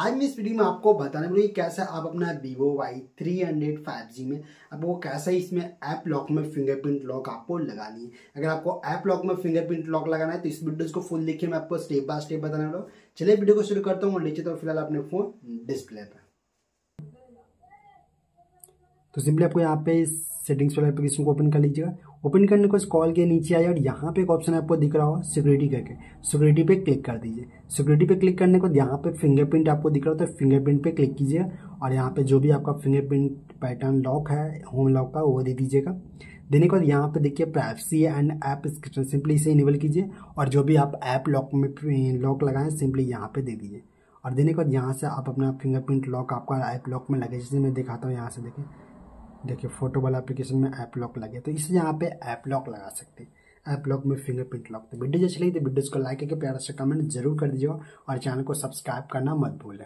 आज मैं इस वीडियो में आपको बताने वाला हूं कैसे आप अपना Vivo Y300 5G में आपको कैसे इसमें ऐप लॉक में फिंगरप्रिंट लॉक आपको लगानी है। अगर आपको ऐप लॉक में फिंगरप्रिंट लॉक लगाना है तो इस वीडियो को फुल देखिए, मैं आपको स्टेप बाय स्टेप बताने वाला हूँ। चलिए वीडियो को शुरू करता हूँ और नीचे तो फिलहाल अपने फोन डिस्प्ले पर तो सिंपली आपको यहाँ पे सेटिंग्स वाला एप्लीकेशन को ओपन कर लीजिएगा। ओपन करने को इस कॉल के नीचे आइए और यहाँ पे एक ऑप्शन आपको दिख रहा होगा सिक्योरिटी करके, सिक्योरिटी पे क्लिक कर दीजिए। सिक्योरिटी पे क्लिक करने को यहाँ पे फिंगरप्रिंट आपको दिख रहा होता है, फिंगरप्रिंट पे क्लिक कीजिएगा और यहाँ पे जो भी आपका फिंगरप्रिंट पैटर्न लॉक है होम लॉक का वो दे दीजिएगा। देने के बाद यहाँ पे देखिए privacy and app description, simply इसे इनेबल कीजिए और जो भी आप ऐप लॉक में लॉक लगाएं सिंपली यहाँ पे दे दीजिए। और देने के बाद यहाँ से आप अपना फिंगरप्रिंट लॉक आपका ऐप लॉक में लगे, जैसे मैं दिखाता हूँ। यहाँ से देखिए फोटो वाला एप्लीकेशन में ऐप लॉक लगे तो इससे यहाँ पे ऐप लॉक लगा सकते हैं, ऐप लॉक में फिंगरप्रिंट लॉक। तो वीडियो अच्छी लगी तो वीडियोज़ को लाइक करके प्यारा से कमेंट जरूर कर दीजिएगा और चैनल को सब्सक्राइब करना मत भूलें।